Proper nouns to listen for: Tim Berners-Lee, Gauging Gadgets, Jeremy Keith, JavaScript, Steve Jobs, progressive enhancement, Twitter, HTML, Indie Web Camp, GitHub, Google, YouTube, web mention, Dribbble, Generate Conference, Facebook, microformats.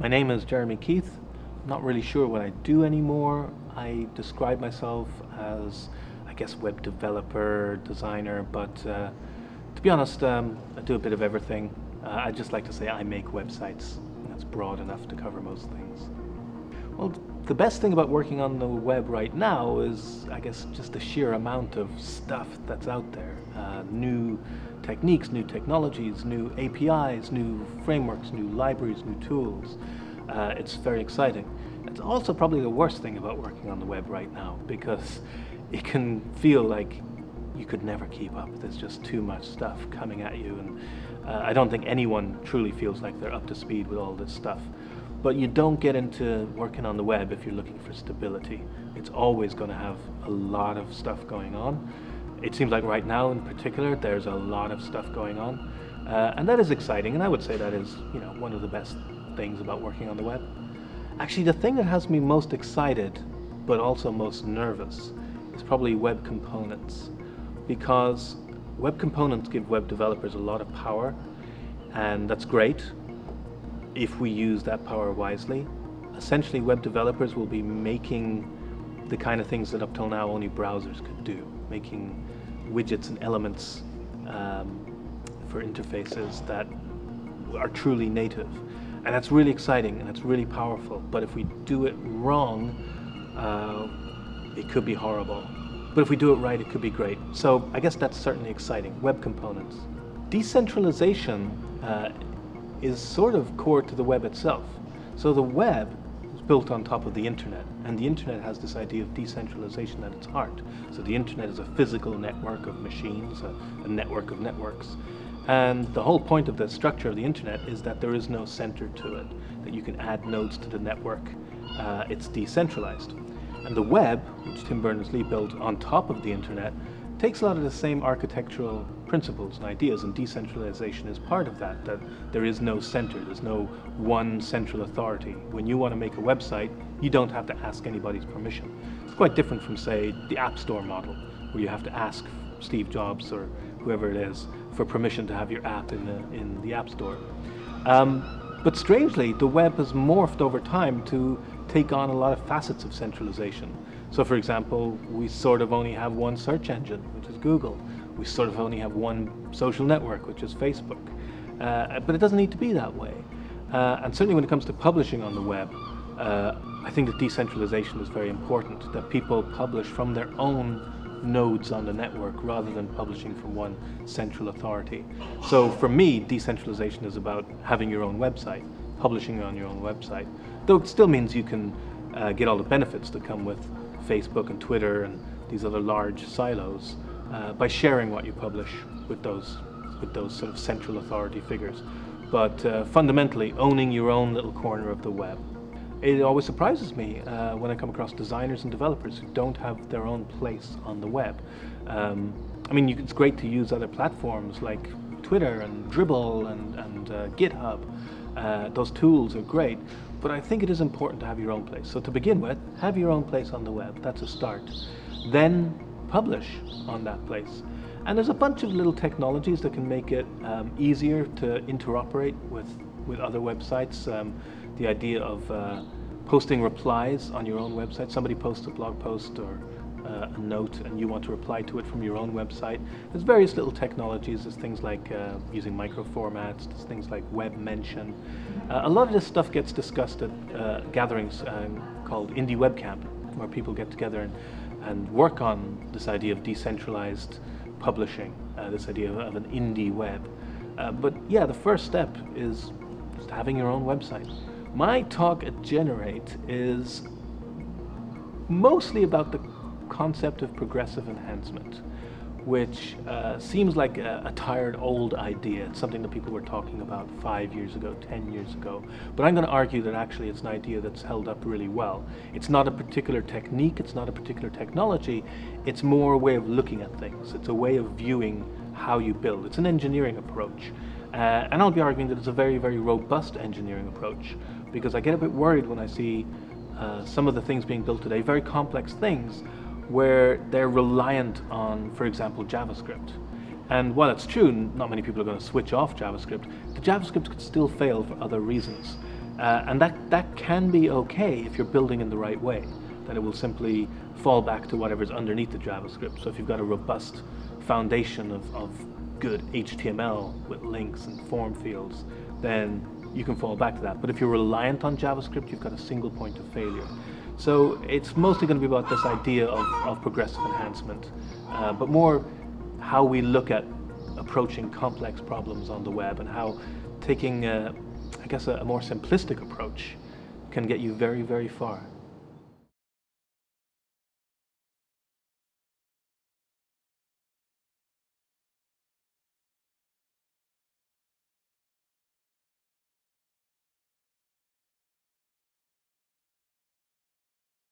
My name is Jeremy Keith. I'm not really sure what I do anymore. I describe myself as, I guess, web developer, designer, but to be honest, I do a bit of everything. I just like to say I make websites. That's broad enough to cover most things. Well, the best thing about working on the web right now is, I guess, just the sheer amount of stuff that's out there. New techniques, new technologies, new APIs, new frameworks, new libraries, new tools. It's very exciting. It's also probably the worst thing about working on the web right now, because it can feel like you could never keep up. There's just too much stuff coming at you, and I don't think anyone truly feels like they're up to speed with all this stuff. But you don't get into working on the web if you're looking for stability. It's always going to have a lot of stuff going on. It seems like right now in particular there's a lot of stuff going on, and that is exciting, and I would say that is, you know, one of the best things about working on the web. Actually, the thing that has me most excited but also most nervous is probably web components, because web components give web developers a lot of power, and that's great if we use that power wisely. Essentially, web developers will be making the kind of things that up till now only browsers could do, making widgets and elements for interfaces that are truly native. And that's really exciting, and it's really powerful. But if we do it wrong, it could be horrible. But if we do it right, it could be great. So I guess that's certainly exciting, web components. Decentralization is sort of core to the web itself. So the web is built on top of the internet, and the internet has this idea of decentralization at its heart. So the internet is a physical network of machines, a network of networks. And the whole point of the structure of the internet is that there is no center to it, that you can add nodes to the network. It's decentralized. And the web, which Tim Berners-Lee built on top of the internet, takes a lot of the same architectural principles and ideas, and decentralization is part of that, that there is no center, there's no one central authority. When you want to make a website, you don't have to ask anybody's permission. It's quite different from, say, the App Store model, where you have to ask Steve Jobs or whoever it is for permission to have your app in the App Store. But strangely, the web has morphed over time to take on a lot of facets of centralization. So for example, we sort of only have one search engine, which is Google. We sort of only have one social network, which is Facebook. But it doesn't need to be that way. And certainly when it comes to publishing on the web, I think that decentralization is very important, that people publish from their own nodes on the network rather than publishing from one central authority. So for me, decentralization is about having your own website, publishing on your own website, though it still means you can get all the benefits that come with Facebook and Twitter and these other large silos by sharing what you publish with those sort of central authority figures. But fundamentally, owning your own little corner of the web. It always surprises me when I come across designers and developers who don't have their own place on the web. I mean, it's great to use other platforms like Twitter and Dribbble and GitHub. Those tools are great, but I think it is important to have your own place. So to begin with, have your own place on the web. That's a start. Then publish on that place. And there's a bunch of little technologies that can make it easier to interoperate with other websites. The idea of posting replies on your own website. Somebody posts a blog post or a note and you want to reply to it from your own website. There's various little technologies. There's things like using microformats. There's things like web mention. A lot of this stuff gets discussed at gatherings called Indie Web Camp, where people get together and work on this idea of decentralized publishing, this idea of an indie web. But yeah, the first step is just having your own website. My talk at Generate is mostly about the concept of progressive enhancement, which seems like a tired old idea. It's something that people were talking about 5 years ago, 10 years ago. But I'm going to argue that actually it's an idea that's held up really well. It's not a particular technique, it's not a particular technology, it's more a way of looking at things. It's a way of viewing how you build. It's an engineering approach. And I'll be arguing that it's a very, very robust engineering approach, because I get a bit worried when I see some of the things being built today, very complex things, where they're reliant on, for example, JavaScript. And while it's true, not many people are going to switch off JavaScript, the JavaScript could still fail for other reasons. And that can be okay if you're building in the right way. Then it will simply fall back to whatever's underneath the JavaScript. So if you've got a robust foundation of good HTML with links and form fields, then you can fall back to that. But if you're reliant on JavaScript, you've got a single point of failure. So it's mostly going to be about this idea of progressive enhancement, but more how we look at approaching complex problems on the web, and how taking, I guess, a more simplistic approach can get you very, very far.